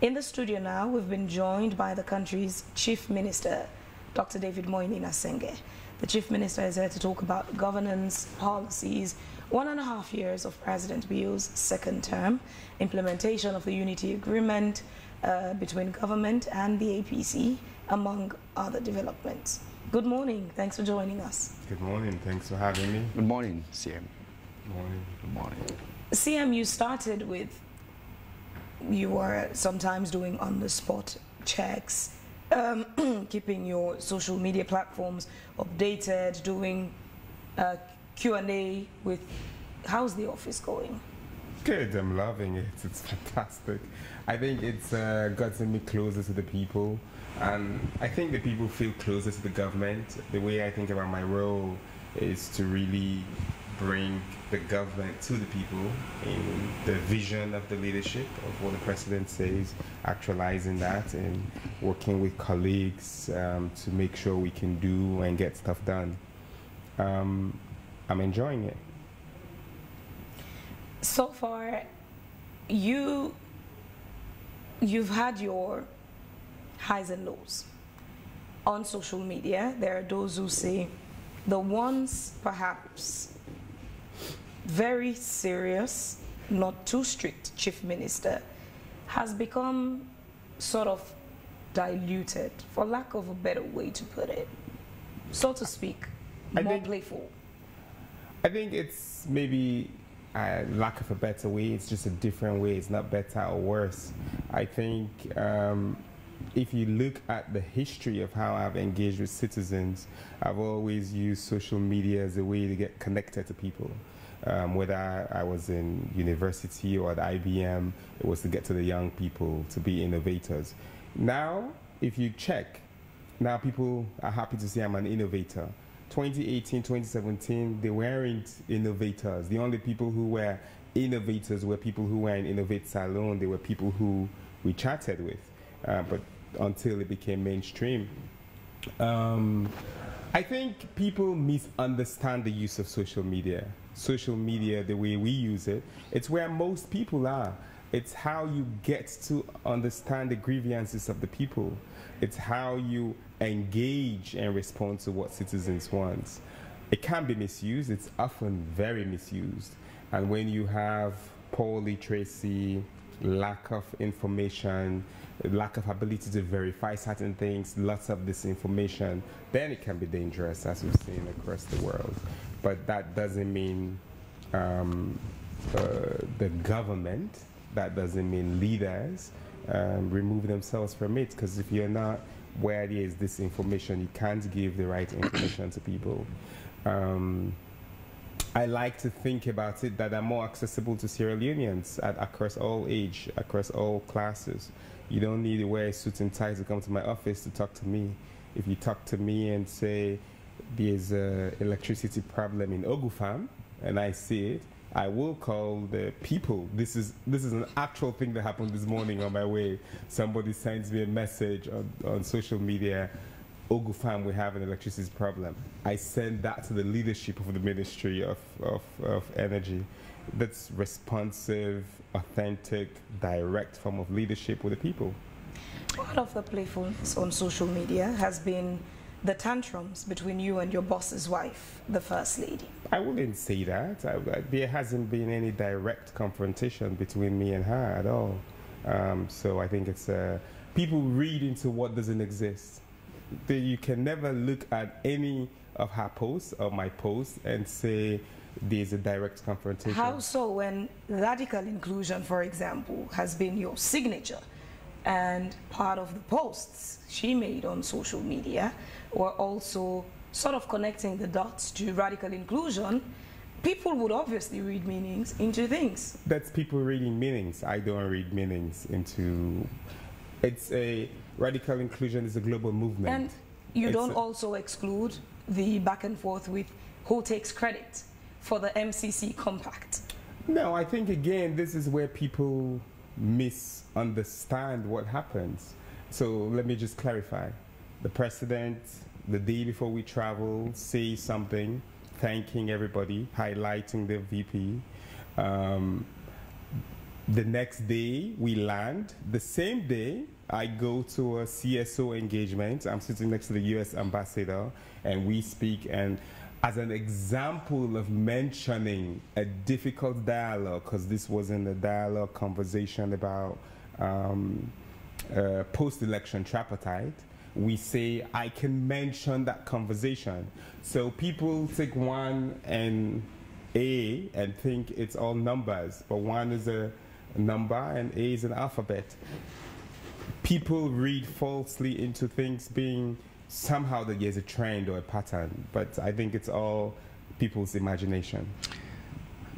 In the studio now, we've been joined by the country's Chief Minister, Dr. David Moinina Sengeh. The Chief Minister is here to talk about governance policies, 1.5 years of President Bio's second term, implementation of the unity agreement between government and the APC, among other developments. Good morning. Thanks for joining us. Good morning. Thanks for having me. Good morning, CM. Good morning. Good morning. CM, you started with, you were sometimes doing on-the-spot checks, keeping your social media platforms updated, doing Q&A with, how's the office going? Good, I'm loving it. It's fantastic. I think it's gotten me closer to the people, and I think the people feel closer to the government. The way I think about my role is to really bring the government to the people in the vision of the leadership of what the president says, actualizing that and working with colleagues to make sure we can do and get stuff done. I'm enjoying it. So far, you've had your highs and lows. On social media, there are those who say the once perhaps very serious, not too strict Chief Minister has become sort of diluted, for lack of a better way to put it, so to speak, more playful. I think it's maybe, lack of a better way, it's just a different way. It's not better or worse. I think if you look at the history of how I've engaged with citizens, I've always used social media as a way to get connected to people. Whether I was in university or at IBM, it was to get to the young people, to be innovators. Now, if you check, now people are happy to say I'm an innovator. 2018, 2017, they weren't innovators. The only people who were innovators were people who were in Innovate Salon. They were people who we chatted with, but until it became mainstream. I think people misunderstand the use of social media. Social media, the way we use it, it's where most people are. It's how you get to understand the grievances of the people. It's how you engage and respond to what citizens want. It can be misused. It's often very misused. And when you have poor literacy, lack of information, lack of ability to verify certain things, lots of disinformation, then it can be dangerous, as we've seen across the world. But that doesn't mean the government, that doesn't mean leaders remove themselves from it, because if you're not where there is disinformation, you can't give the right information to people. I like to think about it that I'm more accessible to Sierra Leoneans across all age, across all classes. You don't need to wear a suit and tie to come to my office to talk to me. If you talk to me and say there's an electricity problem in Ogoo Farm, and I see it, I will call the people. This is an actual thing that happened this morning on my way. Somebody sends me a message on social media, Ogoo Farm, we have an electricity problem. I send that to the leadership of the Ministry of Energy. That's responsive, authentic, direct form of leadership with the people. Part of the playfulness on social media has been the tantrums between you and your boss's wife, the First Lady. I wouldn't say that. There hasn't been any direct confrontation between me and her at all. So I think it's people read into what doesn't exist. You can never look at any of her posts or my posts and say there's a direct confrontation. How so, when radical inclusion, for example, has been your signature? And part of the posts she made on social media were also sort of connecting the dots to radical inclusion. People would obviously read meanings into things. That's people reading meanings. I don't read meanings into... It's a... Radical inclusion is a global movement. And you don't also exclude the back and forth with who takes credit for the MCC compact. No, I think, again, this is where people misunderstand what happens. So let me just clarify. The president, the day before we travel, says something, thanking everybody, highlighting the VP. The next day we land. The same day I go to a CSO engagement. I'm sitting next to the US ambassador and we speak, and as an example of mentioning a difficult dialogue, because this wasn't a dialogue conversation about post-election tripartite, we say, I can mention that conversation. So people take one and A and think it's all numbers, but one is a number and A is an alphabet. People read falsely into things being somehow that there's a trend or a pattern, but I think it's all people's imagination.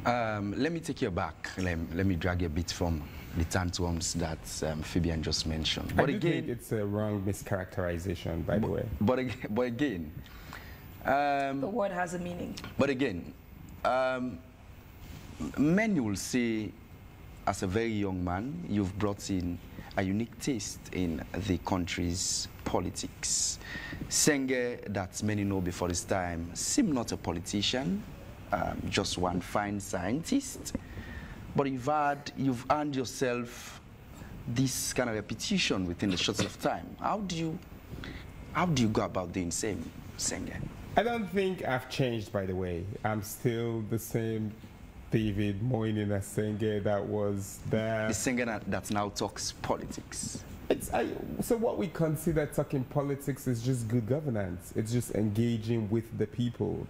Let me take you back. Let me drag you a bit from the tantrums that Fabian just mentioned. But I do again, think it's a wrong mischaracterization, by the way. But again, the word has a meaning. But again, many will say, as a very young man, you've brought in a unique taste in the country's politics. Sengeh, that many know before this time, seemed not a politician, just one fine scientist. But you've earned yourself this kind of repetition within the short of time. How do you go about doing the same, Sengeh? I don't think I've changed, by the way. I'm still the same David Moinina Sengeh that was there. The Sengeh that now talks politics. So what we consider talking politics is just good governance. It's just engaging with the people.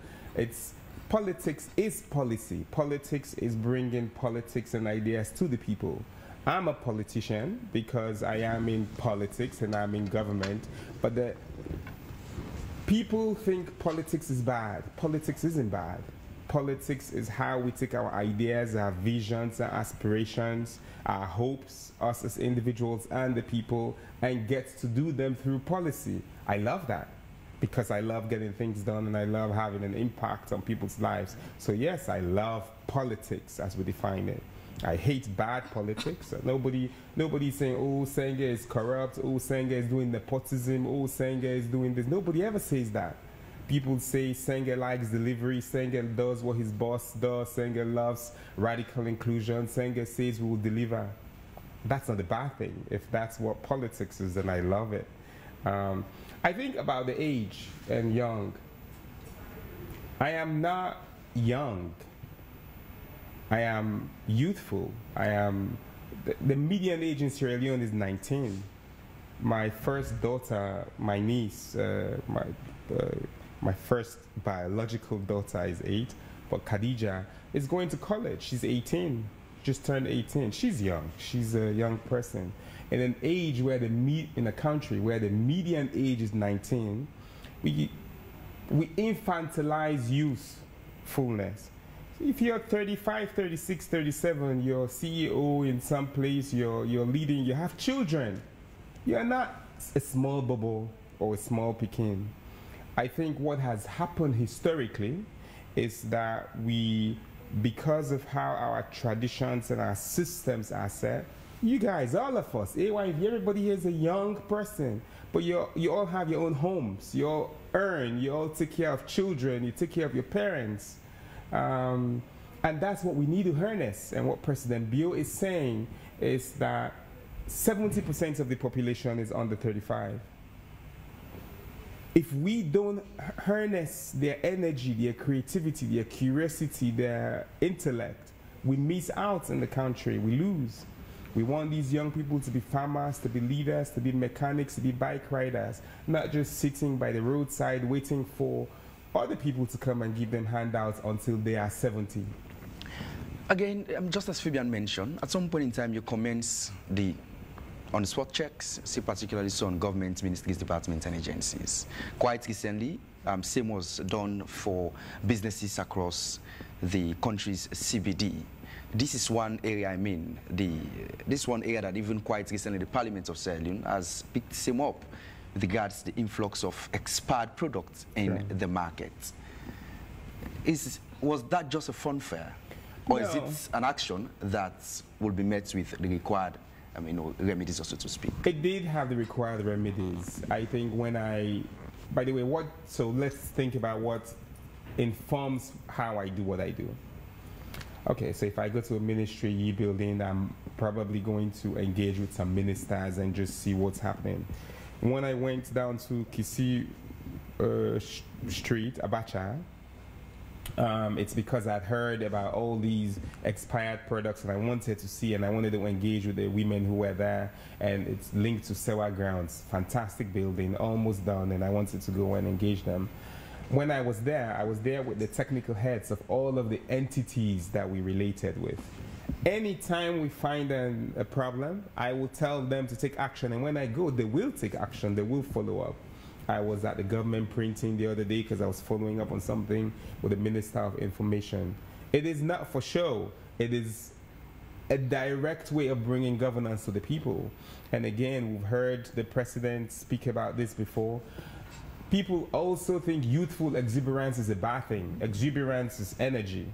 Politics is policy. Politics is bringing politics and ideas to the people. I'm a politician because I am in politics and I'm in government, but the people think politics is bad. Politics isn't bad. Politics is how we take our ideas, our visions, our aspirations, our hopes, us as individuals and the people, and get to do them through policy. I love that because I love getting things done and I love having an impact on people's lives. So yes, I love politics as we define it. I hate bad politics. Nobody's saying, oh, Sengeh is corrupt, oh, Sengeh is doing nepotism, oh, Sengeh is doing this. Nobody ever says that. People say Sengeh likes delivery, Sengeh does what his boss does, Sengeh loves radical inclusion, Sengeh says we will deliver. That's not a bad thing. If that's what politics is, then I love it. I think about the age and young. I am not young. I am youthful. The median age in Sierra Leone is 19. My first daughter, my niece, my first biological daughter is 8, but Khadija is going to college. She's 18, just turned 18. She's young. She's a young person. In an age where in a country where the median age is 19, we infantilize youthfulness. If you're 35, 36, 37, you're CEO in some place, you're leading, you have children. You're not a small bubble or a small pekin. I think what has happened historically is that because of how our traditions and our systems are set, you guys, all of us, everybody here is a young person, but you all have your own homes, you all earn, you all take care of children, you take care of your parents. And that's what we need to harness. And what President Bio is saying is that 70% of the population is under 35. If we don't harness their energy, their creativity, their curiosity, their intellect, we miss out in the country, we lose. We want these young people to be farmers, to be leaders, to be mechanics, to be bike riders, not just sitting by the roadside waiting for other people to come and give them handouts until they are 70. Again, just as Fabian mentioned, at some point in time you commence on SWOT checks, see particularly so on government, ministries, departments, and agencies. Quite recently, same was done for businesses across the country's CBD. This is one area, this one area that even quite recently the Parliament of Sierra Leone has picked same up with regards to the influx of expired products in the market. Was that just a fun fair? Or is it an action that will be met with the required remedies, also to speak? It did have the required remedies. I think by the way, so let's think about what informs how I do what I do. Okay, so if I go to a ministry building, I'm probably going to engage with some ministers and just see what's happening. When I went down to Kisi Street, Abacha, it's because I'd heard about all these expired products and I wanted to see and I wanted to engage with the women who were there, and it's linked to Sewa Grounds, fantastic building, almost done, and I wanted to go and engage them. When I was there with the technical heads of all of the entities that we related with. Anytime we find a problem, I will tell them to take action, and when I go, they will take action, they will follow up. I was at the government printing the other day because I was following up on something with the Minister of Information. It is not for show, it is a direct way of bringing governance to the people. And again, we've heard the President speak about this before. People also think youthful exuberance is a bad thing. Exuberance is energy.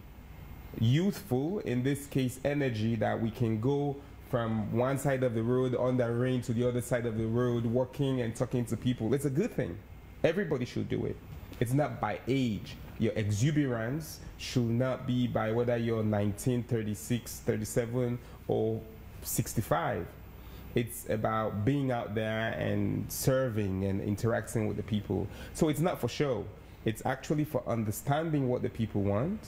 Youthful, in this case, energy that we can go from one side of the road under rain to the other side of the road, walking and talking to people. It's a good thing. Everybody should do it. It's not by age. Your exuberance should not be by whether you're 19, 36, 37, or 65. It's about being out there and serving and interacting with the people. So it's not for show. It's actually for understanding what the people want.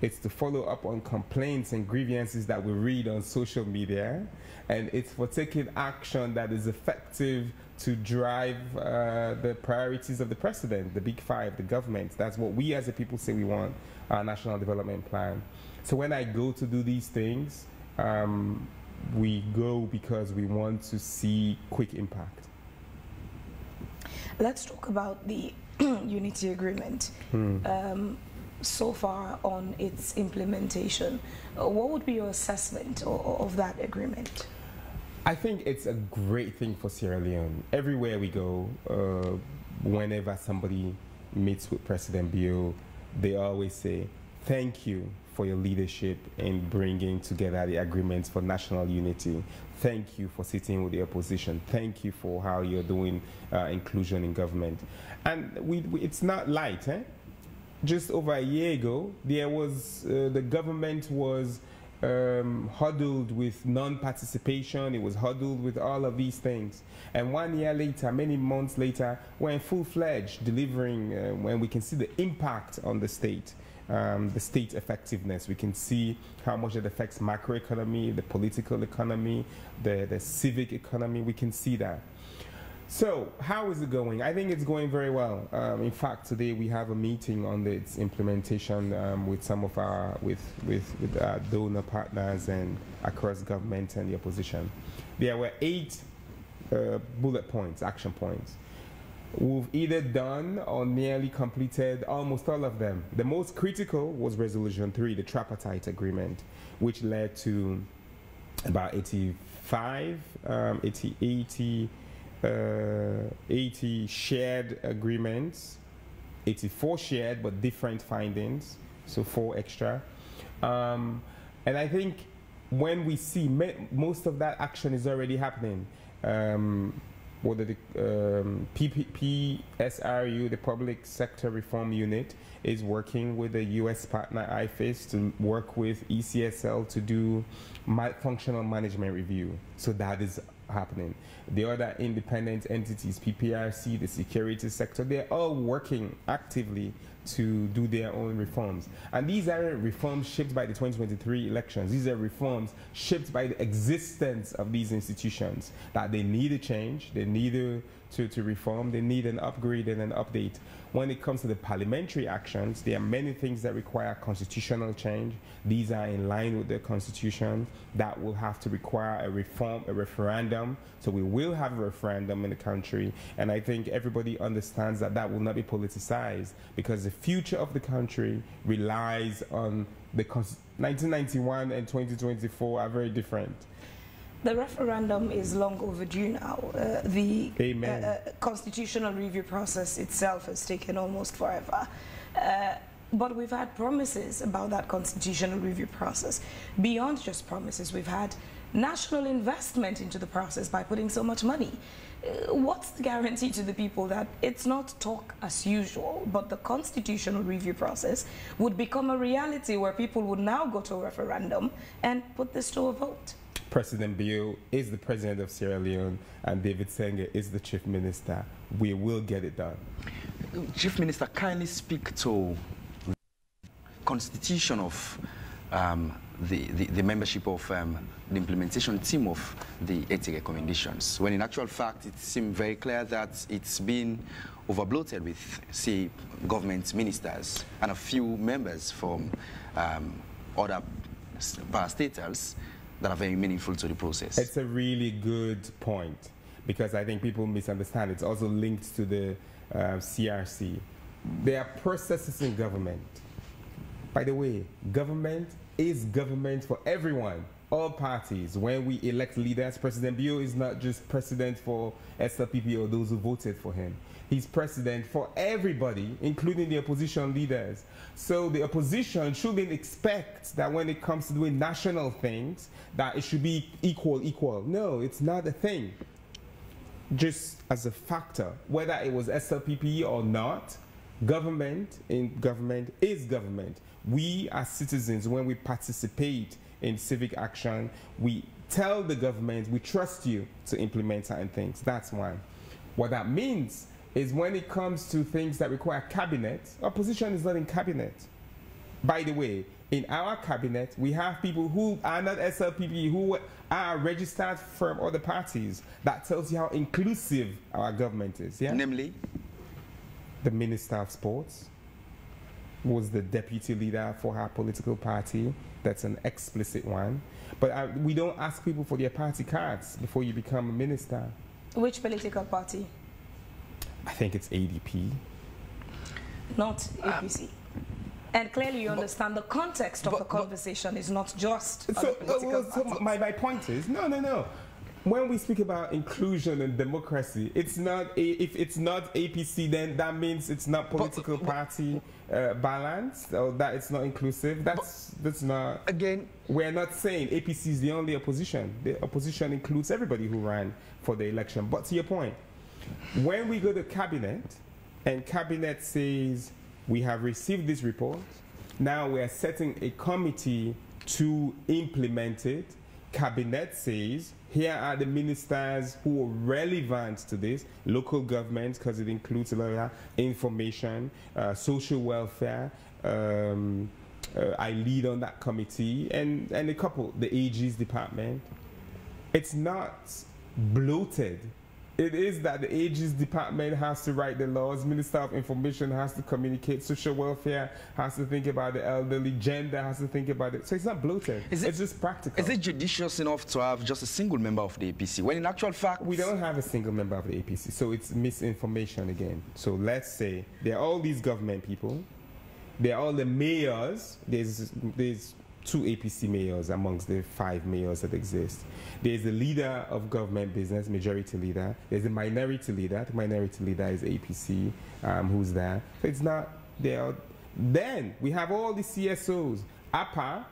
It's to follow up on complaints and grievances that we read on social media. And it's for taking action that is effective to drive the priorities of the President, the Big Five, the government. That's what we as the people say we want, our National Development Plan. So when I go to do these things, we go because we want to see quick impact. Let's talk about the unity agreement so far on its implementation. What would be your assessment of that agreement? I think it's a great thing for Sierra Leone. Everywhere we go, whenever somebody meets with President Bio, they always say, thank you for your leadership in bringing together the agreements for national unity. Thank you for sitting with the opposition. Thank you for how you're doing inclusion in government. And it's not light. Just over a year ago, there was the government was huddled with non-participation. It was huddled with all of these things. And 1 year later, many months later, we're in full-fledged delivering when we can see the impact on the state effectiveness. We can see how much it affects macroeconomy, the political economy, the civic economy. We can see that. So how is it going? I think it's going very well. In fact, today we have a meeting on its implementation with some of our with our donor partners and across government and the opposition. There were 8 bullet points, action points. We've either done or nearly completed almost all of them. The most critical was Resolution 3, the tripartite agreement, which led to about 80 shared agreements, 84 shared but different findings, so 4 extra. And I think when we see most of that action is already happening. Whether the PPSRU, the Public Sector Reform Unit, is working with the U.S. partner IFES to work with ECSL to do functional management review. So that is happening. The other independent entities, PPRC, the security sector, they're all working actively to do their own reforms. And these aren't reforms shaped by the 2023 elections. These are reforms shaped by the existence of these institutions, that they need a change, they need to reform, they need an upgrade and an update. When it comes to the parliamentary actions, there are many things that require constitutional change. These are in line with the constitution. That will have to require a reform, a referendum. So we will have a referendum in the country. And I think everybody understands that that will not be politicized, because the future of the country relies on the 1991 and 2024 are very different. The referendum is long overdue now. The constitutional review process itself has taken almost forever. But we've had promises about that constitutional review process. Beyond just promises, we've had national investment into the process by putting so much money. What's the guarantee to the people that it's not talk as usual, but the constitutional review process would become a reality where people would now go to a referendum and put this to a vote? President Bio is the president of Sierra Leone and David Sengeh is the chief minister. We will get it done. Chief Minister, kindly speak to the constitution of the membership of the implementation team of the 80 recommendations, when in actual fact it seemed very clear that it's been overbloated with, say, government ministers and a few members from other parastatals that are very meaningful to the process. It's a really good point, because I think people misunderstand. It's also linked to the CRC. There are processes in government. By the way, government is government for everyone, all parties. When we elect leaders, President Bio is not just president for SLPP or those who voted for him. He's president for everybody, including the opposition leaders. So the opposition shouldn't expect that when it comes to doing national things, that it should be equal, equal. No, it's not a thing. Just as a factor, whether it was SLPP or not, government in government is government. We as citizens, when we participate in civic action, we tell the government, we trust you to implement certain things. That's one. What that means is when it comes to things that require cabinet, opposition is not in cabinet. By the way, in our cabinet, we have people who are not SLPP, who are registered from other parties. That tells you how inclusive our government is. Yeah? Namely? The Minister of Sports was the deputy leader for her political party. That's an explicit one. But we don't ask people for their party cards before you become a minister. Which political party? I think it's ADP. Not APC. And clearly you understand the context of the conversation is not just... So my point is, no. When we speak about inclusion and democracy, it's not if it's not APC, then that means it's not political party balanced, or that it's not inclusive. That's not. Again, we're not saying APC is the only opposition. The opposition includes everybody who ran for the election. But to your point, when we go to cabinet, and cabinet says we have received this report, now we are setting a committee to implement it. Cabinet says, here are the ministers who are relevant to this, local government, because it includes a lot of information, social welfare. I lead on that committee, and a couple, the AG's department. It's not bloated. It is that the AG's department has to write the laws, Minister of Information has to communicate, social welfare has to think about the elderly, gender has to think about it. So it's not bloated, it's just practical. Is it judicious enough to have just a single member of the APC, when in actual fact... We don't have a single member of the APC, so it's misinformation again. So let's say there are all these government people, there are all the mayors, there's 2 APC mayors amongst the 5 mayors that exist. There's the leader of government business, majority leader. There's the minority leader. The minority leader is APC, who's there. So it's not there. Then we have all the CSOs. APA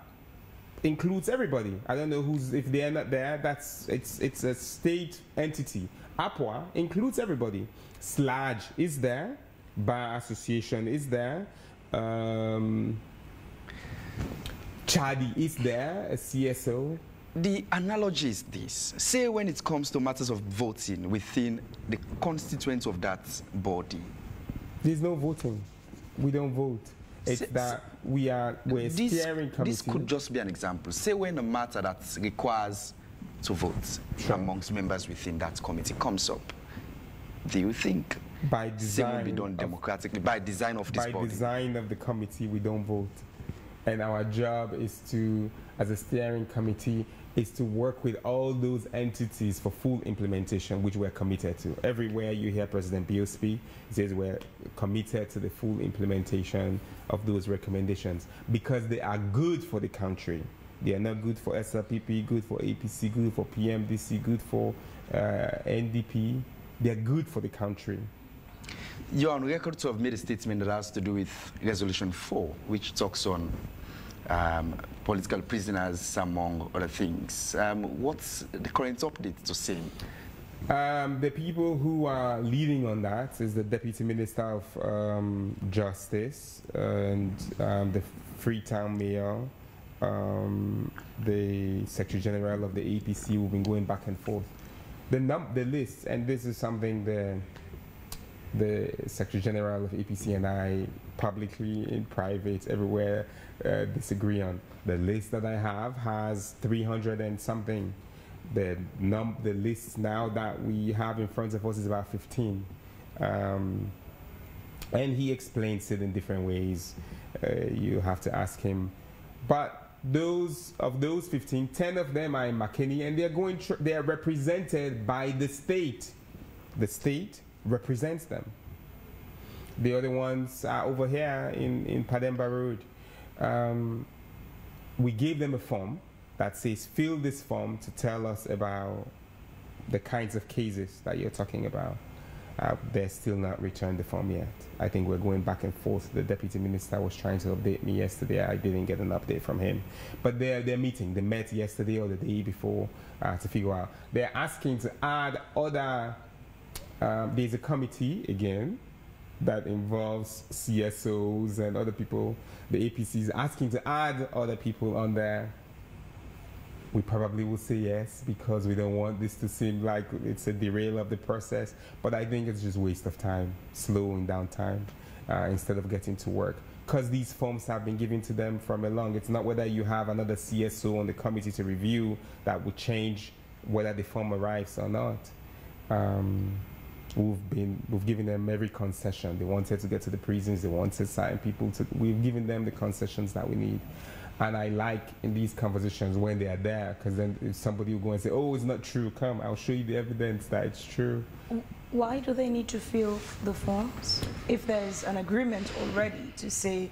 includes everybody. I don't know who's, if they're not there, that's, it's a state entity. APWA includes everybody. SLAJ is there. Bar Association is there. Chadi is there, a CSO. The analogy is this. Say when it comes to matters of voting within the constituents of that body. There's no voting. We don't vote. It's that we're steering committee. This could just be an example. Say when a matter that requires to vote amongst members within that committee comes up. Do you think by design it will be done democratically? By design of this body? By design of the committee, we don't vote. And our job is to, as a steering committee, is to work with all those entities for full implementation, which we're committed to. Everywhere you hear President Bio speak, he says we're committed to the full implementation of those recommendations because they are good for the country. They are not good for SLPP, good for APC, good for PMDC, good for NDP. They're good for the country. You're on record to have made a statement that has to do with Resolution 4, which talks on political prisoners, among other things. What's the current update to say? The people who are leading on that is the Deputy Minister of Justice and the Freetown Mayor, the Secretary General of the APC. We've been going back and forth. The list, and this is something the Secretary General of APC and I publicly, in private, everywhere disagree on. The list that I have has 300 and something. The list now that we have in front of us is about 15. And he explains it in different ways. You have to ask him. But of those 15, 10 of them are in Makeni, and they are represented by the state. The state represents them. The other ones are over here in Pademba Road. We gave them a form that says, fill this form to tell us about the kinds of cases that you're talking about. They're still not returned the form yet. I think we're going back and forth. The Deputy Minister was trying to update me yesterday. I didn't get an update from him. But they're meeting. They met yesterday or the day before to figure out. They're asking to add other... there's a committee, again, that involves CSOs and other people. The APC is asking to add other people on there. We probably will say yes because we don't want this to seem like it's a derail of the process. But I think it's just a waste of time, slowing down time instead of getting to work. Because these forms have been given to them from along. It's not whether you have another CSO on the committee to review that will change whether the form arrives or not. We've given them every concession. They wanted to get to the prisons. They wanted certain people to. We've given them the concessions that we need. And I like in these conversations when they are there, because then if somebody will go and say, "Oh, it's not true. Come, I'll show you the evidence that it's true." Why do they need to fill the forms if there's an agreement already to say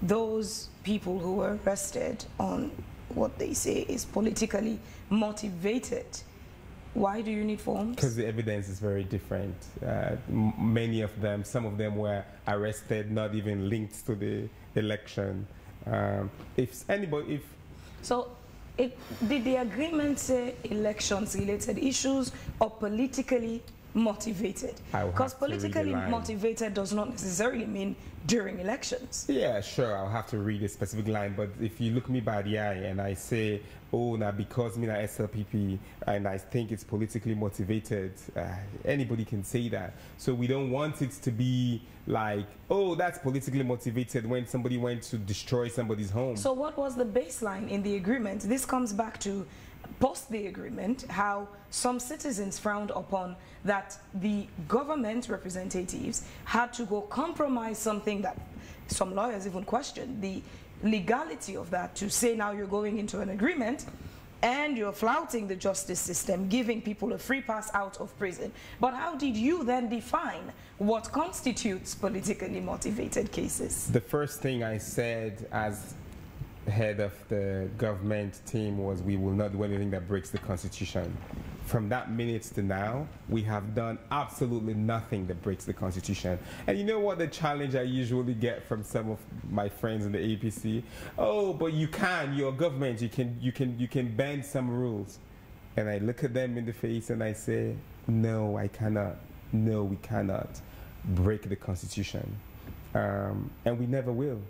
those people who were arrested on what they say is politically motivated? Why do you need forms? Because the evidence is very different. Many of them, some of them were arrested, not even linked to the election. Did the agreement say elections-related issues or politically motivated? Because politically motivated does not necessarily mean during elections. Yeah, sure, I'll have to read a specific line, but if you look me by the eye and I say, oh, now because me na SLPP and I think it's politically motivated, anybody can say that. So we don't want it to be like, oh, that's politically motivated when somebody went to destroy somebody's home. So what was the baseline in the agreement? This comes back to post the agreement, how some citizens frowned upon that the government representatives had to go compromise something that some lawyers even questioned the legality of, that to say now you're going into an agreement and you're flouting the justice system, giving people a free pass out of prison. But how did you then define what constitutes politically motivated cases? The first thing I said as head of the government team was, we will not do anything that breaks the Constitution. From that minute to now, we have done absolutely nothing that breaks the Constitution. And you know what the challenge I usually get from some of my friends in the APC? Oh, but you can, your government, you can bend some rules. And I look at them in the face and I say, no, I cannot. No, we cannot break the Constitution. And we never will,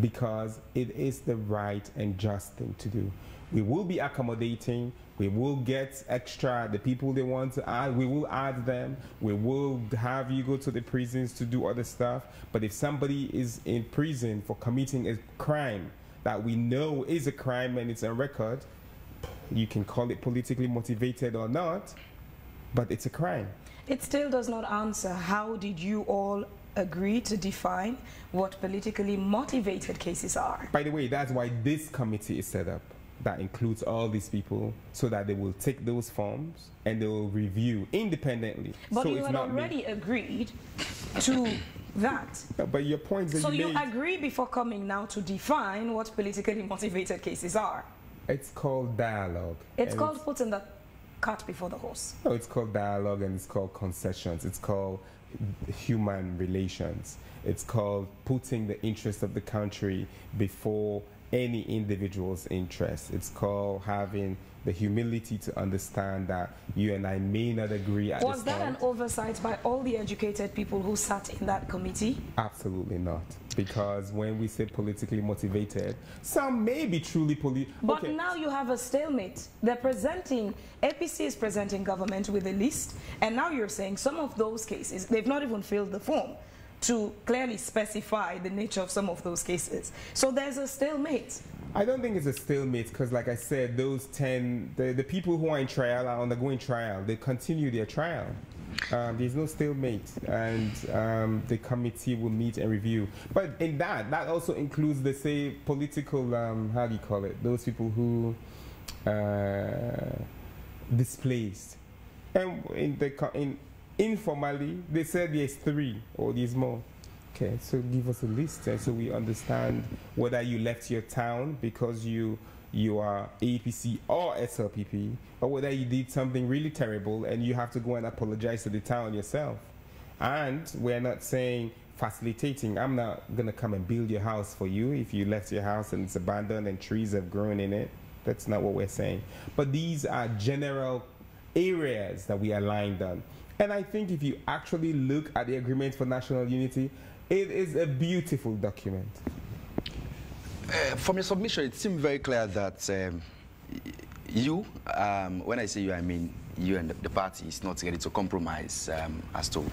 because it is the right and just thing to do. We will be accommodating, we will get extra, the people they want to add, we will add them, we will have you go to the prisons to do other stuff, but if somebody is in prison for committing a crime that we know is a crime and it's on record, you can call it politically motivated or not, but it's a crime. It still does not answer, how did you all agree to define what politically motivated cases are? By the way, that's why this committee is set up, that includes all these people, so that they will take those forms and they will review independently. But so you had already agreed to that. No, but your point is, so you agree before coming now to define what politically motivated cases are. It's called dialogue. It's called putting the cart before the horse. No, it's called dialogue and it's called concessions. It's called human relations. It's called putting the interest of the country before any individual's interests. It's called having the humility to understand that you and I may not agree at this point. Was that an oversight by all the educated people who sat in that committee? Absolutely not. Because when we say politically motivated, some may be truly political. But now you have a stalemate. They're presenting, APC is presenting government with a list, and now you're saying some of those cases, they've not even filled the form to clearly specify the nature of some of those cases. So there's a stalemate. I don't think it's a stalemate because, like I said, those 10, the people who are in trial are undergoing trial. They continue their trial. There's no stalemate, and the committee will meet and review. But in that also includes the, say, political, how do you call it, those people who displaced. And informally, they said there's 3 or there's more. Okay, so give us a list so we understand whether you left your town because you are APC or SLPP, or whether you did something really terrible and you have to go and apologize to the town yourself. And we're not saying facilitating. I'm not going to come and build your house for you if you left your house and it's abandoned and trees have grown in it. That's not what we're saying. But these are general areas that we aligned on. And I think if you actually look at the Agreement for National Unity, it is a beautiful document. From your submission, it seemed very clear that you, when I say you, I mean you and the party, is not ready to compromise as to...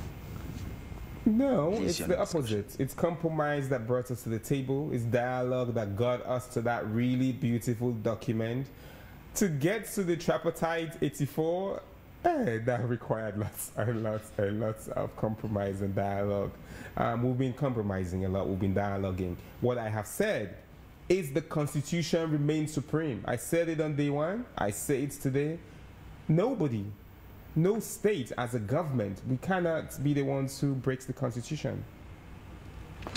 No, it's the opposite. It's compromise that brought us to the table. It's dialogue that got us to that really beautiful document. To get to the tripartite 84, that required lots and lots and lots of compromise and dialogue. We've been compromising a lot. We've been dialoguing. What I have said is the Constitution remains supreme. I said it on day one. I say it today. Nobody, no state as a government, we cannot be the ones who breaks the Constitution.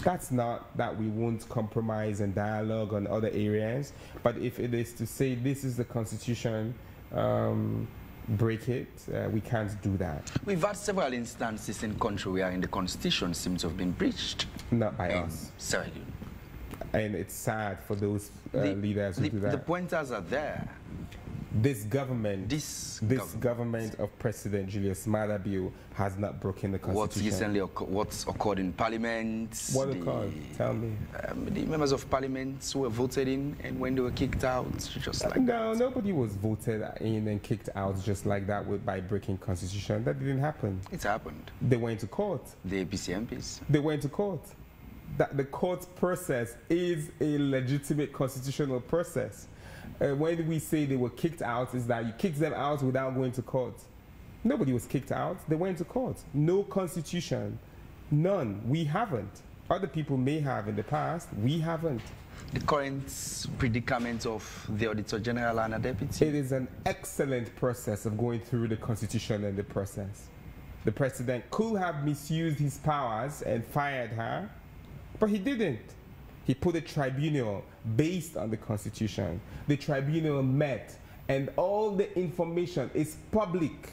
That's not that we won't compromise and dialogue on other areas, but if it is to say this is the Constitution, break it, we can't do that. We've had several instances in country where in the Constitution seems to have been breached. Not by us. Sorry. And it's sad for those leaders who do that. The pointers are there. This government of President Julius Maada Bio has not broken the Constitution. What's recently occurred in Parliament? What occurred? Tell me. The members of Parliament who were voted in and when they were kicked out, just like that. No, nobody was voted in and kicked out just like that by breaking Constitution. That didn't happen. It's happened. They went to court. The APC MPs. They went to court. That the court process is a legitimate constitutional process. When we say they were kicked out, is that you kicked them out without going to court. Nobody was kicked out. They went to court. No constitution. None. We haven't. Other people may have in the past. We haven't. The current predicament of the Auditor General and a deputy? It is an excellent process of going through the Constitution and the process. The president could have misused his powers and fired her, but he didn't. He put a tribunal based on the Constitution. The tribunal met, and all the information is public.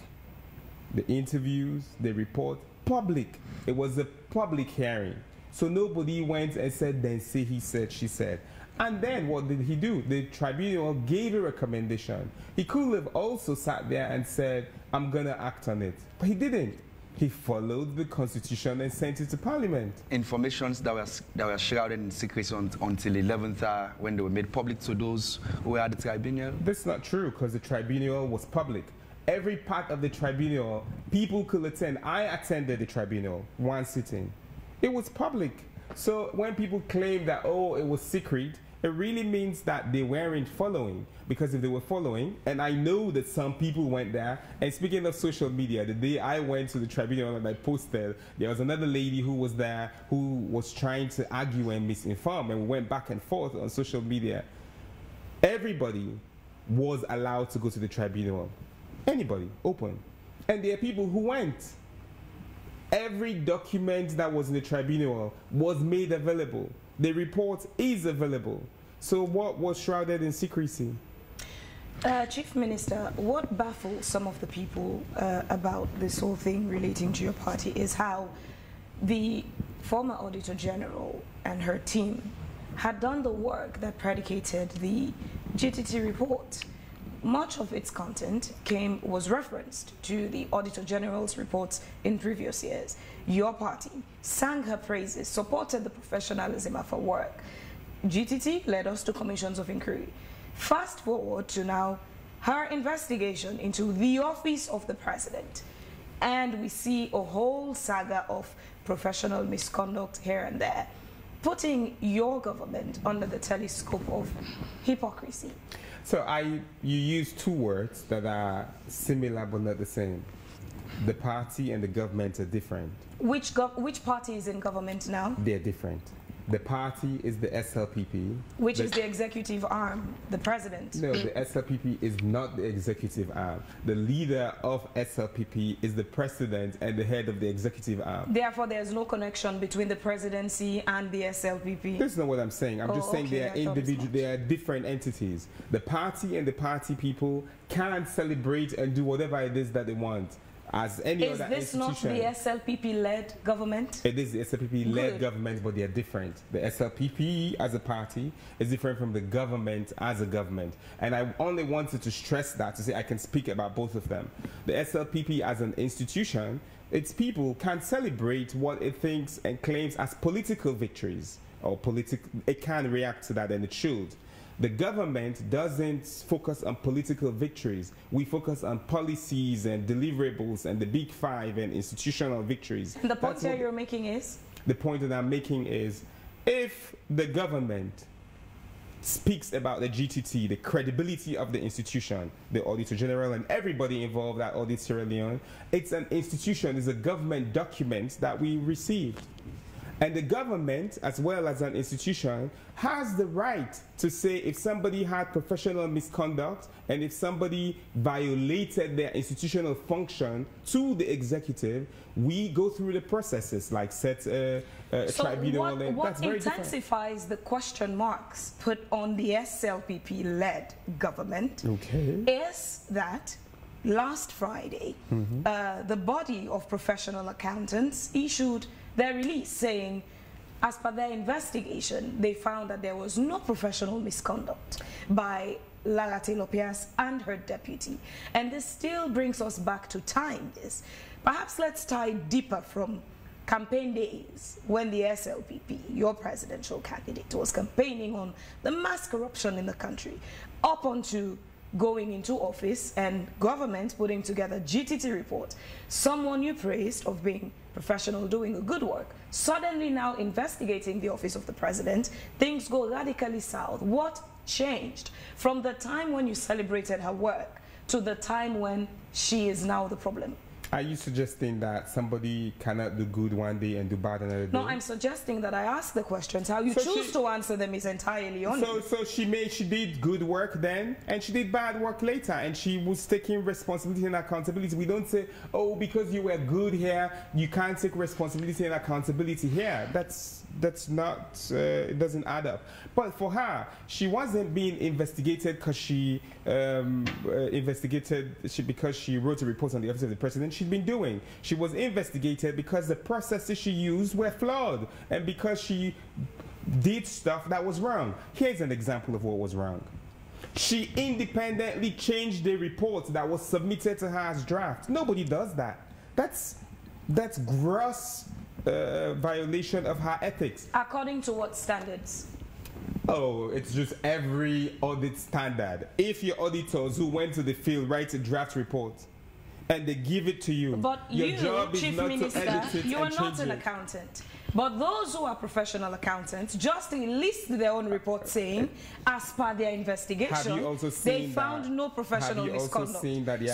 The interviews, the report, public. It was a public hearing. So nobody went and said, then say he said, she said. And then what did he do? The tribunal gave a recommendation. He could have also sat there and said, I'm going to act on it. But he didn't. He followed the Constitution and sent it to Parliament. Informations that were shrouded in secrecy until 11th hour when they were made public to those who were at the tribunal? That's not true because the tribunal was public. Every part of the tribunal, people could attend. I attended the tribunal, one sitting. It was public. So when people claim that, oh, it was secret, it really means that they weren't following, because if they were following, and I know that some people went there, and speaking of social media, the day I went to the tribunal and I posted, there was another lady who was there who was trying to argue and misinform, and we went back and forth on social media. Everybody was allowed to go to the tribunal. Anybody, open. And there are people who went. Every document that was in the tribunal was made available. The report is available. So what was shrouded in secrecy? Chief Minister, what baffles some of the people about this whole thing relating to your party is how the former Auditor General and her team had done the work that predicated the GTT report. Much of its content was referenced to the Auditor General's reports in previous years. Your party sang her praises, supported the professionalism of her work. GTT led us to commissions of inquiry. Fast forward to now her investigation into the office of the president, and we see a whole saga of professional misconduct here and there, putting your government under the telescope of hypocrisy. So you use two words that are similar but not the same. The party and the government are different. Which party is in government now? They're different. The party is the SLPP. Which is the executive arm, the president. No, the SLPP is not the executive arm. The leader of SLPP is the president and the head of the executive arm. Therefore, there's no connection between the presidency and the SLPP. That's not what I'm saying. I'm just saying they are individual, they are different entities. The party and the party people can celebrate and do whatever it is that they want. As any other institution. Is this not the SLPP-led government? It is the SLPP-led government, but they are different. The SLPP as a party is different from the government as a government. And I only wanted to stress that, to say I can speak about both of them. The SLPP as an institution, its people can celebrate what it thinks and claims as political victories. It can react to that, and it should. The government doesn't focus on political victories. We focus on policies and deliverables and the big five and institutional victories. And the point that you're making is? The point that I'm making is, if the government speaks about the GTT, the credibility of the institution, the Auditor General and everybody involved at Audit Sierra Leone, it's an institution, it's a government document that we received. And the government, as well as an institution, has the right to say if somebody had professional misconduct and if somebody violated their institutional function to the executive, we go through the processes like set tribunal. So what intensifies the question marks put on the SLPP-led government is that last Friday, the body of professional accountants issued their release saying, as per their investigation, they found that there was no professional misconduct by Lalate Lopias and her deputy. And this still brings us back to time. Perhaps let's tie deeper from campaign days when the SLPP, your presidential candidate, was campaigning on the mass corruption in the country, up onto going into office and government putting together GTT report. Someone you praised of being professional, doing a good work, suddenly now investigating the office of the president, things go radically south. What changed from the time when you celebrated her work to the time when she is now the problem? Are you suggesting that somebody cannot do good one day and do bad another day? No, I'm suggesting that I ask the questions. How you choose to answer them is entirely on you. So she did good work then, and she did bad work later, and she was taking responsibility and accountability. We don't say, oh, because you were good here, you can't take responsibility and accountability here. That's not, it doesn't add up. But for her, she wasn't being investigated because she because she wrote a report on the office of the president. She'd been doing. She was investigated because the processes she used were flawed and because she did stuff that was wrong. Here's an example of what was wrong. She independently changed the report that was submitted to her as draft. Nobody does that. That's gross. Violation of her ethics. According to what standards? Oh, it's just every audit standard. If your auditors who went to the field write a draft report and they give it to you, but your job is not to edit it. You are not an accountant. But those who are professional accountants just enlist their own report saying, as per their investigation, they found no professional misconduct.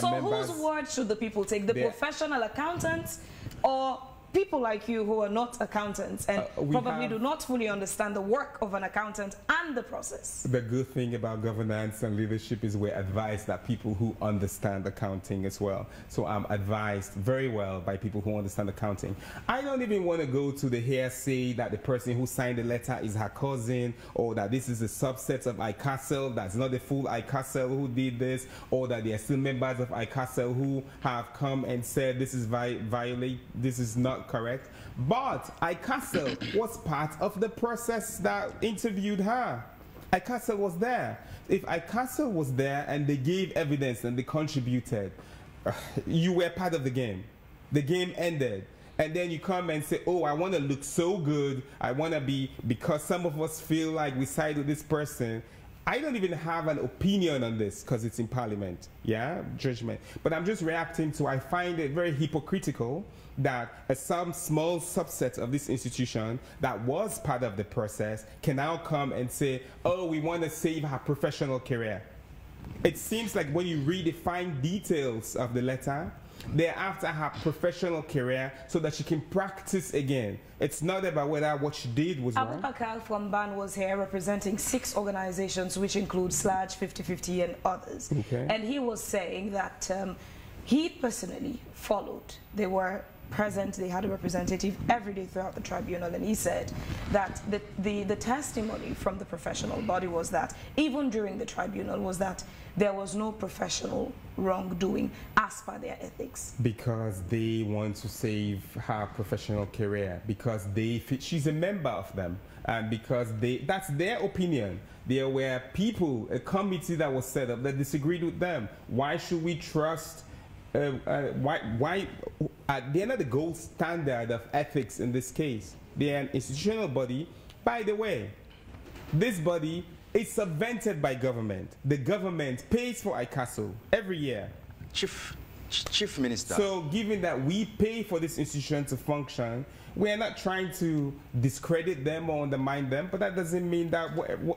So whose word should the people take? The professional accountants or people like you who are not accountants and probably do not fully understand the work of an accountant and the process? The good thing about governance and leadership is we're advised that people who understand accounting as well. So I'm advised very well by people who understand accounting. I don't even want to go to the hearsay that the person who signed the letter is her cousin, or that this is a subset of ICASL, that's not the full ICASL who did this, or that there are still members of ICASL who have come and said this is not correct, but ICASL was part of the process that interviewed her. ICASL was there. If ICASL was there and they gave evidence and they contributed, you were part of the game. The game ended. And then you come and say, oh, I want to look so good. I want to be, because some of us feel like we side with this person. I don't even have an opinion on this because it's in parliament, yeah, judgment. But I'm just reacting to, I find it very hypocritical that some small subset of this institution that was part of the process can now come and say, oh, we want to save her professional career. It seems like when you read the fine details of the letter, they're after her professional career so that she can practice again. It's not about whether what she did was wrong. Abubakar from Ban was here representing 6 organizations, which include Slash, 50/50, and others. Okay. And he was saying that he personally followed. They were present, they had a representative every day throughout the tribunal, and he said that the testimony from the professional body was that, even during the tribunal, was that there was no professional wrongdoing as per their ethics. Because they want to save her professional career, because they, she's a member of them, and because they, that's their opinion. There were people, a committee that was set up that disagreed with them. Why should we trust, they're not the gold standard of ethics in this case. They're an institutional body. By the way, this body is subvented by government. The government pays for ICASL every year. Chief Minister. So given that we pay for this institution to function, we're not trying to discredit them or undermine them, but that doesn't mean that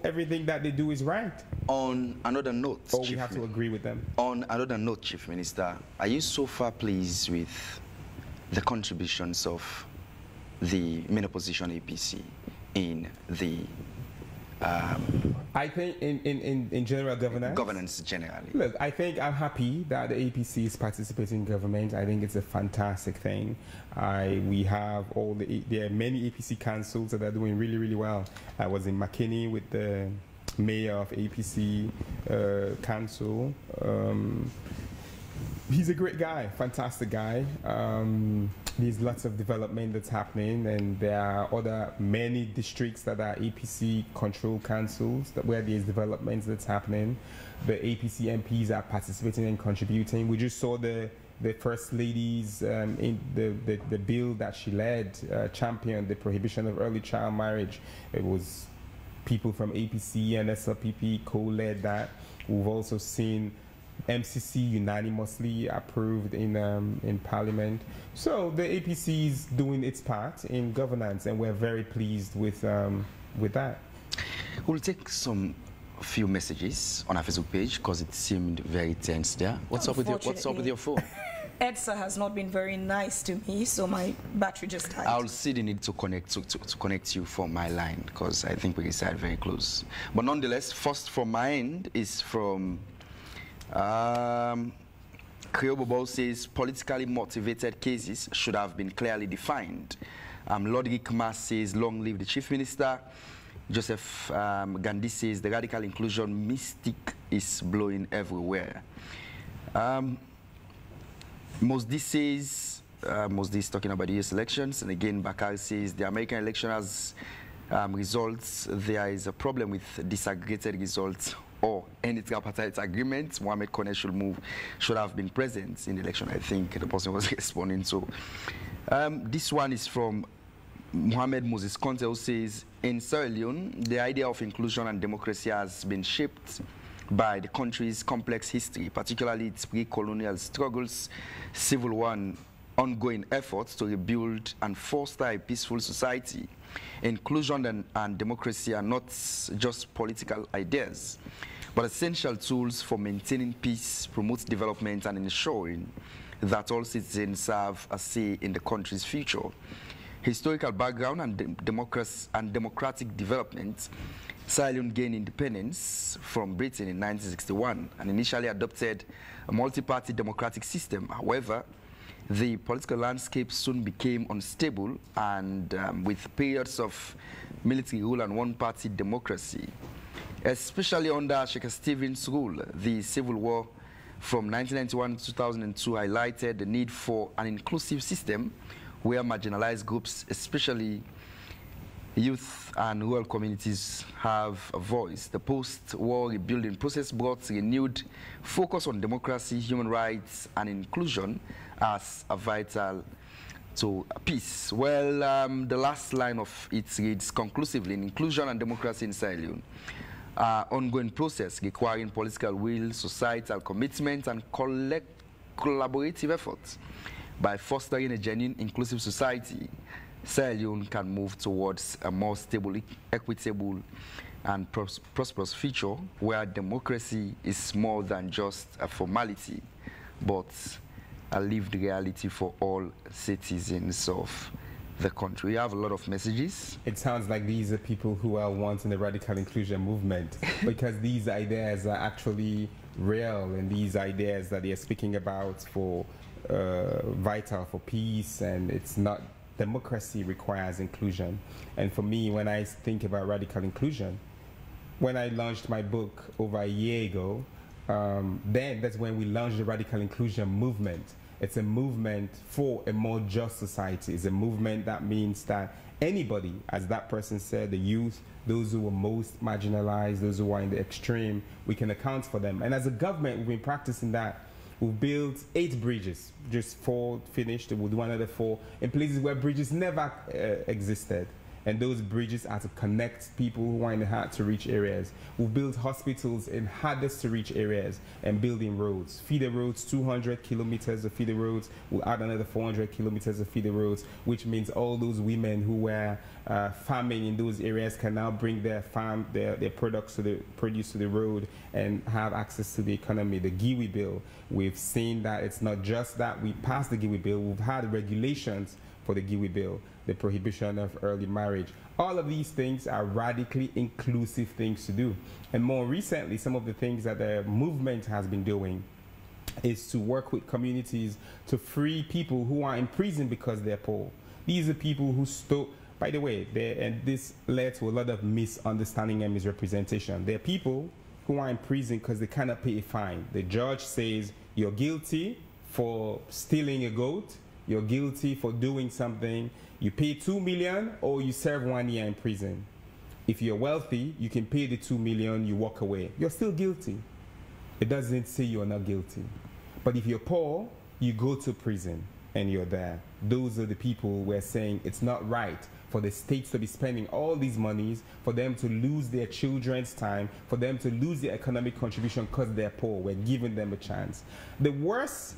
everything that they do is right. On another note, or we have to agree with them. On another note, Chief Minister, are you so far pleased with the contributions of the main opposition APC in the... I think in general governance? Governance generally. Look, I think I'm happy that the APC is participating in government. I think it's a fantastic thing. We have all the... There are many APC councils that are doing really, really well. I was in Makeni with the mayor of APC council. He's a great guy, fantastic guy. There's lots of development that's happening, and there are other many districts that are APC controlled councils that where there's developments that's happening. The APC MPs are participating and contributing. We just saw the First Lady's in the bill that she led, championed the prohibition of early child marriage. It was people from APC and SLPP co-led that. We've also seen MCC unanimously approved in Parliament. So the APC is doing its part in governance, and we're very pleased with that. We'll take some few messages on our Facebook page because it seemed very tense there. What's up with your phone? EDSA has not been very nice to me, so my battery just died. I'll see the need to connect to connect you from my line because I think we reside very close. But nonetheless, first from my end is from. Kriobobo says politically motivated cases should have been clearly defined. Lodgic Mas says long live the Chief Minister. Joseph Gandhi says the radical inclusion mystic is blowing everywhere. Mosdi says, Mosdi is talking about the US elections, and again Bakar says the American election has results. There is a problem with disaggregated results or any tripartite agreement. Mohamed Kone should have been present in the election. I think the person was responding. So this one is from Mohamed Moses Conte, who says, in Sierra Leone, the idea of inclusion and democracy has been shaped by the country's complex history, particularly its pre-colonial struggles, civil war, and ongoing efforts to rebuild and foster a peaceful society. Inclusion and democracy are not just political ideas, but essential tools for maintaining peace, promote development, and ensuring that all citizens have a say in the country's future. Historical background and democratic development. Sierra Leone gained independence from Britain in 1961 and initially adopted a multi-party democratic system. However, the political landscape soon became unstable and with periods of military rule and one-party democracy. Especially under Sheikh Stevens' rule, the civil war from 1991 to 2002 highlighted the need for an inclusive system where marginalized groups, especially youth and rural communities, have a voice. The post-war rebuilding process brought renewed focus on democracy, human rights, and inclusion as a vital to peace. Well, the last line of it reads, conclusively, inclusion and democracy in Sierra Leone, ongoing process requiring political will, societal commitment, and collaborative efforts. By fostering a genuine, inclusive society, Sierra Leone can move towards a more stable, equitable, and prosperous future where democracy is more than just a formality, but a lived reality for all citizens of the country. We have a lot of messages. It sounds like these are people who are once in the radical inclusion movement because these ideas are actually real, and these ideas that they are speaking about for vital for peace, and it's not. Democracy requires inclusion. And for me, when I think about radical inclusion, when I launched my book over a year ago, then that's when we launched the radical inclusion movement. It's a movement for a more just society. It's a movement that means that anybody, as that person said, the youth, those who are most marginalized, those who are in the extreme, we can account for them. And as a government, we've been practicing that. We've built 8 bridges, just 4 finished with one other 4, in places where bridges never existed. And those bridges are to connect people who are in the hard-to-reach areas. We've built hospitals in hardest-to-reach areas and building roads. Feeder roads, 200 kilometers of feeder roads. We'll add another 400 kilometers of feeder roads, which means all those women who were farming in those areas can now bring their farm, their products to the produce to the road and have access to the economy. The GIWI bill, we've seen that it's not just that we passed the GIWI bill. We've had regulations for the GIWI bill, the prohibition of early marriage. All of these things are radically inclusive things to do. And more recently, some of the things that the movement has been doing is to work with communities to free people who are in prison because they're poor. These are people who stole, by the way, and this led to a lot of misunderstanding and misrepresentation. There are people who are in prison because they cannot pay a fine. The judge says, you're guilty for stealing a goat, you're guilty for doing something, you pay 2 million or you serve 1 year in prison. If you're wealthy, you can pay the 2 million, you walk away. You're still guilty. It doesn't say you're not guilty. But if you're poor, you go to prison and you're there. Those are the people we're saying it's not right for the states to be spending all these monies, for them to lose their children's time, for them to lose their economic contribution because they're poor. We're giving them a chance. The worst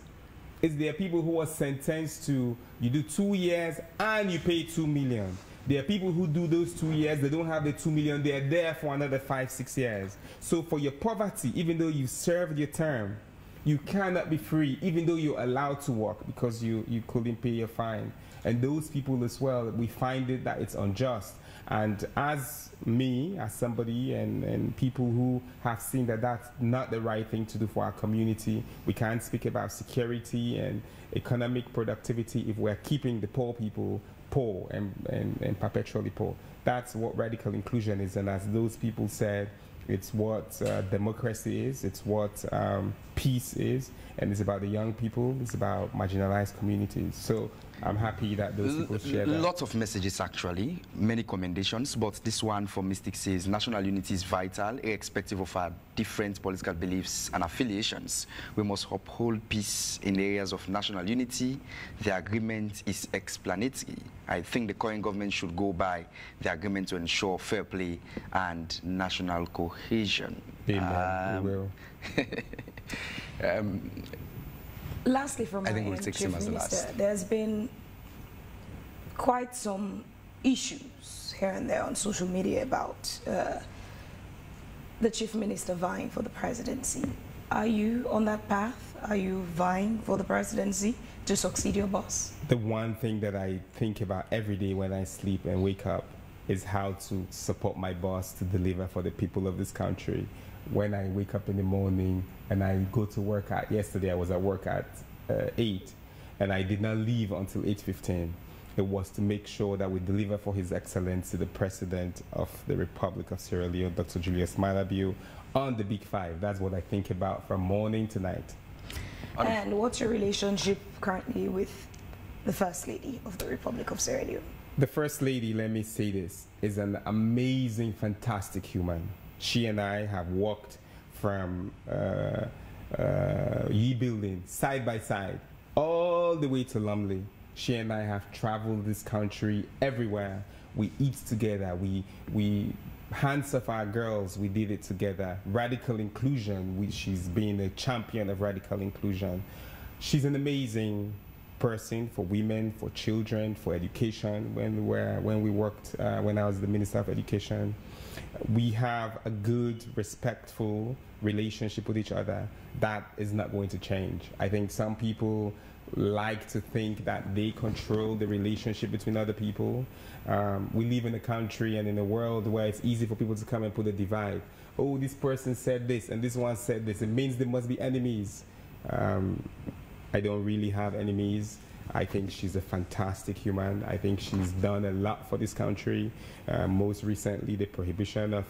is there are people who are sentenced to, you do 2 years and you pay 2 million. There are people who do those 2 years, they don't have the 2 million, they are there for another 5, 6 years. So for your poverty, even though you served your term, you cannot be free, even though you're allowed to work because you couldn't pay your fine. And those people as well, we find it that it's unjust. And as somebody and people who have seen that that's not the right thing to do for our community, we can't speak about security and economic productivity if we're keeping the poor people poor and perpetually poor. That's what radical inclusion is. And as those people said, it's what democracy is, it's what peace is, and it's about the young people, it's about marginalized communities. So I'm happy that those people share that. Lots of messages, actually, many commendations, but this one from Mystic says, national unity is vital, irrespective of our different political beliefs and affiliations. We must uphold peace in areas of national unity. The agreement is explanatory. I think the current government should go by the agreement to ensure fair play and national cohesion. Amen. We will. Lastly, from my end, Chief Minister, there's been quite some issues here and there on social media about the Chief Minister vying for the presidency. Are you on that path? Are you vying for the presidency to succeed your boss? The one thing that I think about every day when I sleep and wake up is how to support my boss to deliver for the people of this country. When I wake up in the morning and I go to work at, yesterday I was at work at 8 and I did not leave until 8:15. It was to make sure that we deliver for His Excellency, the President of the Republic of Sierra Leone, Dr. Julius Maida Bio, on the Big Five. That's what I think about from morning to night. And what's your relationship currently with the First Lady of the Republic of Sierra Leone. The First Lady, let me say this, is an amazing, fantastic human. She and I have walked from Ye Building side by side all the way to Lumley. She and I have traveled this country everywhere. We eat together. We hands off our girls. We did it together. Radical inclusion. She's been a champion of radical inclusion. She's an amazing person for women, for children, for education. When I was the Minister of Education, we have a good, respectful relationship with each other. That is not going to change. I think some people like to think that they control the relationship between other people. We live in a country and in a world where it's easy for people to come and put a divide. Oh, this person said this and this one said this. It means they must be enemies. I don't really have enemies. I think she's a fantastic human. I think she's done a lot for this country. Most recently, the prohibition of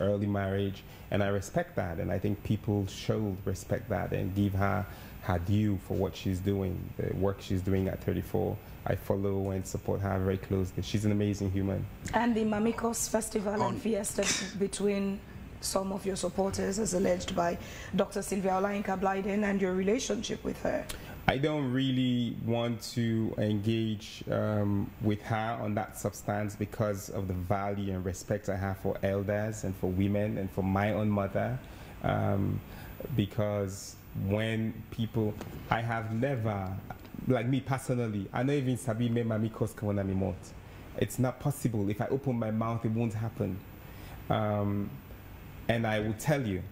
early marriage, and I respect that, and I think people should respect that and give her her due for what she's doing, the work she's doing at 34. I follow and support her very closely. She's an amazing human. And the Mamikos Festival and Fiesta between some of your supporters, as alleged by Dr. Sylvia Olainka Blyden, and your relationship with her. I don't really want to engage with her on that substance because of the value and respect I have for elders and for women and for my own mother. Because when people, I have never, like me personally, I don't even sabi me mamikos kawona mimot. It's not possible. If I open my mouth, it won't happen. And I will tell you,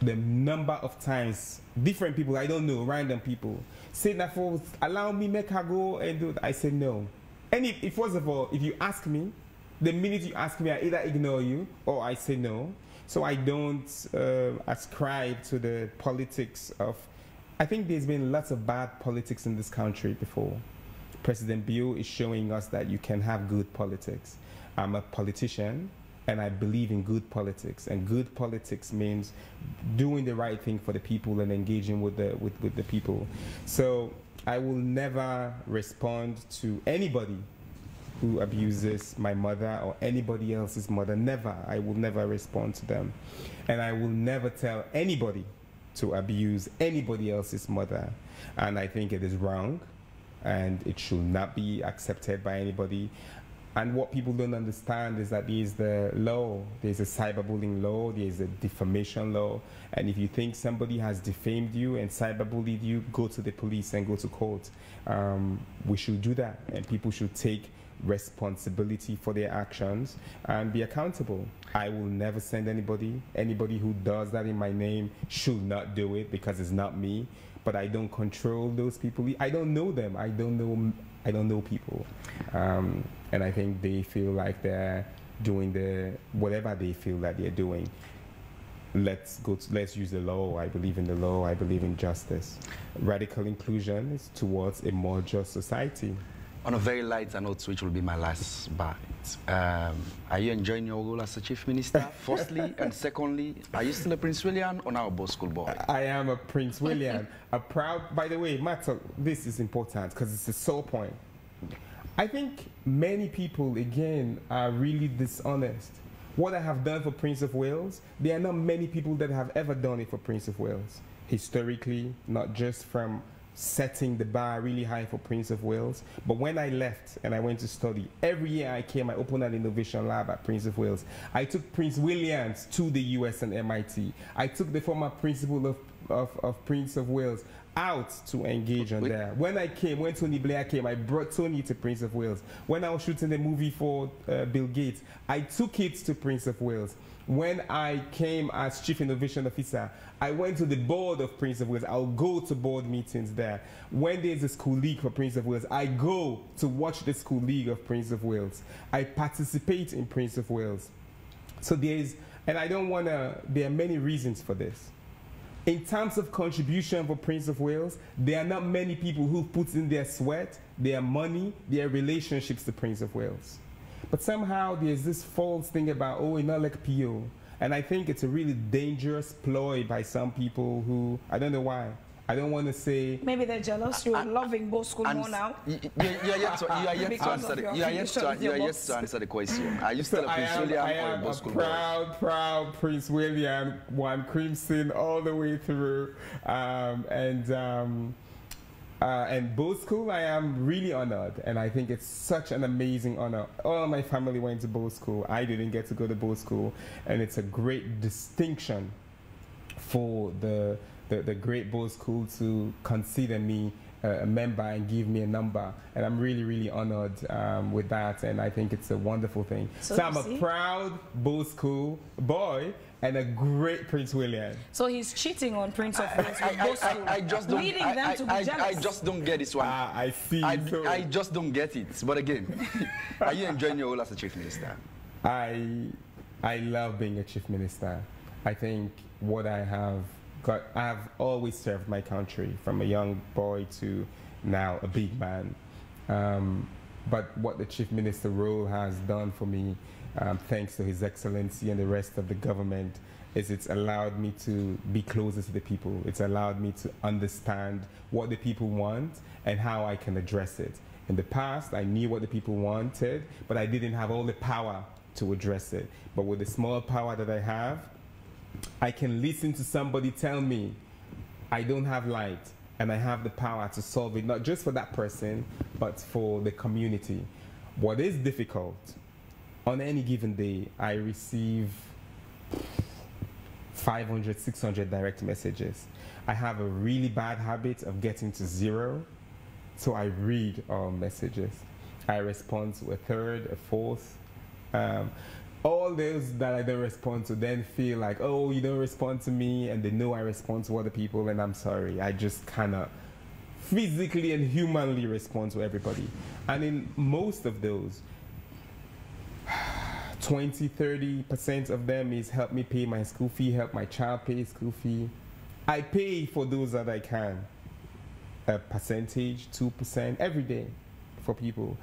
the number of times different people, I don't know, random people, say that for allow me make her go and do it. I say no. And if first of all, if you ask me, the minute you ask me, I either ignore you or I say no. So I don't ascribe to the politics of, I think there's been lots of bad politics in this country before. President Bio is showing us that you can have good politics. I'm a politician. And I believe in good politics. And good politics means doing the right thing for the people and engaging with the people. So I will never respond to anybody who abuses my mother or anybody else's mother. Never. I will never respond to them. And I will never tell anybody to abuse anybody else's mother. And I think it is wrong. And it should not be accepted by anybody. And what people don't understand is that there's the law, there's a cyberbullying law, there's a defamation law, and if you think somebody has defamed you and cyberbullied you, go to the police and go to court. We should do that, and people should take responsibility for their actions and be accountable. I will never send anybody. Anybody who does that in my name should not do it because it's not me, but I don't control those people. I don't know them. I don't know people. And I think they feel like they're doing whatever they feel that they're doing. Let's use the law. I believe in the law. I believe in justice. Radical inclusion is towards a more just society. On a very light note, which will be my last bite. Are you enjoying your role as a chief minister, firstly? And secondly, are you still a Prince William or now a Bo School boy? I am a Prince William. A proud, by the way, Mato, this is important because it's a sore point. I think many people, again, are really dishonest. What I have done for Prince of Wales, there are not many people that have ever done it for Prince of Wales. Historically, not just from setting the bar really high for Prince of Wales. But when I left and I went to study, every year I came, I opened an innovation lab at Prince of Wales. I took Prince Williams to the US and MIT. I took the former principal of Prince of Wales out to engage on there. When I came, when Tony Blair came, I brought Tony to Prince of Wales. When I was shooting the movie for Bill Gates, I took it to Prince of Wales. When I came as Chief Innovation Officer, I went to the board of Prince of Wales. I'll go to board meetings there. When there's a school league for Prince of Wales, I go to watch the school league of Prince of Wales. I participate in Prince of Wales. So there are many reasons for this. In terms of contribution for Prince of Wales, there are not many people who put in their sweat, their money, their relationships to Prince of Wales. But somehow there's this false thing about, oh, we're not like PO. And I think it's a really dangerous ploy by some people who, I don't know why. I don't want to say. Maybe they're jealous. You're loving Bo School more now. You are yet to answer the question. Are you still a Prince William or Bo School? Proud Prince William, one crimson all the way through, and Bo School. I am really honored, and I think it's such an amazing honor. All my family went to Bo School. I didn't get to go to Bo School, and it's a great distinction for the great Bo School to consider me a member and give me a number, and I'm really, really honored with that, and I think it's a wonderful thing. So I'm a proud Bo School boy and a great Prince William. So he's cheating on Prince of Wales. I just don't get this one. I see. I just don't get it. But again, are you enjoying your role as a chief minister? I love being a chief minister. I think what I have got, I have always served my country from a young boy to now a big man. But what the chief minister role has done for me, thanks to His Excellency and the rest of the government, is it's allowed me to be closer to the people. It's allowed me to understand what the people want and how I can address it. In the past, I knew what the people wanted, but I didn't have all the power to address it. But with the small power that I have, I can listen to somebody tell me I don't have light, and I have the power to solve it, not just for that person, but for the community. What is difficult, on any given day, I receive 500, 600 direct messages. I have a really bad habit of getting to zero, so I read all messages. I respond to a third, a fourth. All those that I don't respond to then feel like, oh, you don't respond to me, and they know I respond to other people, and I'm sorry. I just cannot physically and humanly respond to everybody. And in most of those, 20–30% of them is help me pay my school fee, help my child pay his school fee. I pay for those that I can, a percentage, 2% every day for people.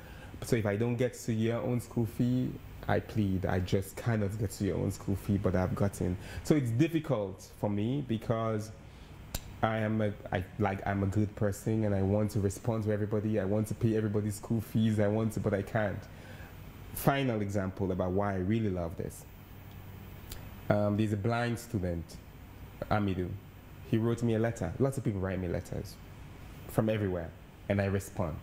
So if I don't get to your own school fee, I plead, I just cannot get to your own school fee, but I've gotten. So it's difficult for me because I'm a good person, and I want to respond to everybody. I want to pay everybody's school fees. I want to, but I can't. Final example about why I really love this. There's a blind student, Amidu. He wrote me a letter. Lots of people write me letters from everywhere, and I respond.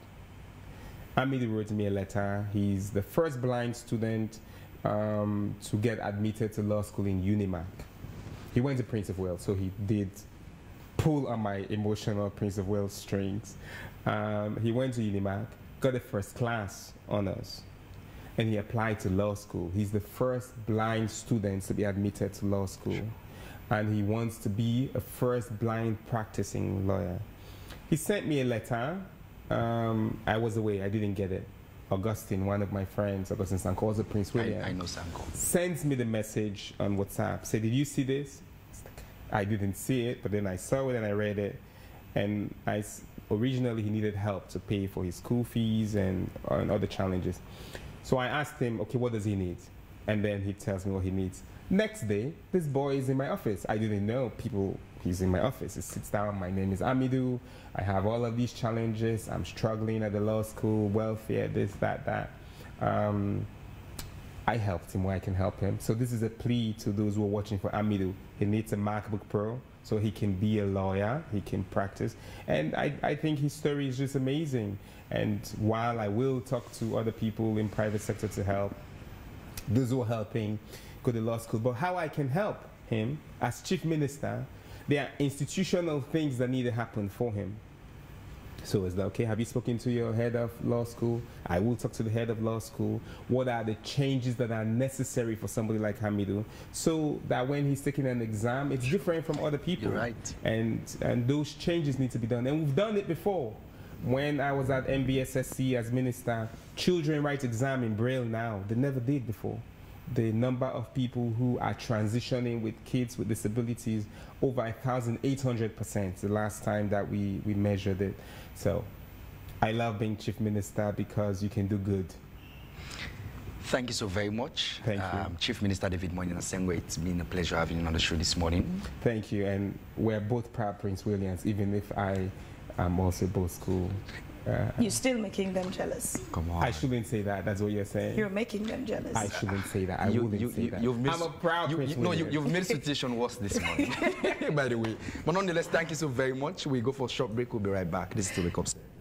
Amidu wrote me a letter. He's the first blind student to get admitted to law school in UNIMAC. He went to Prince of Wales, so he did pull on my emotional Prince of Wales strings. He went to UNIMAC, got a first class honors, and he applied to law school. He's the first blind student to be admitted to law school, and he wants to be a first blind practicing lawyer. He sent me a letter. I was away. I didn't get it. Augustine, one of my friends, Augustine Sanko, also Prince William. I know Sanko. Sends me the message on WhatsApp. Say, did you see this? I didn't see it, but then I saw it and I read it. And originally he needed help to pay for his school fees and other challenges. So I asked him, okay, what does he need? And then he tells me what he needs. Next day, this boy is in my office. I didn't know people. He's in my office. He sits down. My name is Amidu. I have all of these challenges. I'm struggling at the law school, welfare, this, that, that. I helped him where I can help him. So this is a plea to those who are watching for Amidu. He needs a MacBook Pro so he can be a lawyer. He can practice. And I think his story is just amazing. And while I will talk to other people in private sector to help, those who are helping go to law school. But how I can help him as chief minister, there are institutional things that need to happen for him. So is that okay? Have you spoken to your head of law school? I will talk to the head of law school. What are the changes that are necessary for somebody like Hamidu so that when he's taking an exam, it's different from other people? You're right. And those changes need to be done. And we've done it before. When I was at MBSSC as minister, children write exam in Braille now. They never did before. The number of people who are transitioning with kids with disabilities over 1,800% the last time that we measured it. So I love being chief minister because you can do good. Thank you so very much. Thank you. Chief Minister David Moinina Sengeh, it's been a pleasure having you on the show this morning. Thank you, and we're both proud Prince Williams, even if I am also Bo School. You're still making them jealous. Come on. I shouldn't say that. That's what you're saying. You're making them jealous. I shouldn't say that. I wouldn't say that. I'm a proud Prince. No, you've made the situation worse this morning, by the way. But nonetheless, thank you so very much. We go for a short break. We'll be right back. This is the Wake Up Set.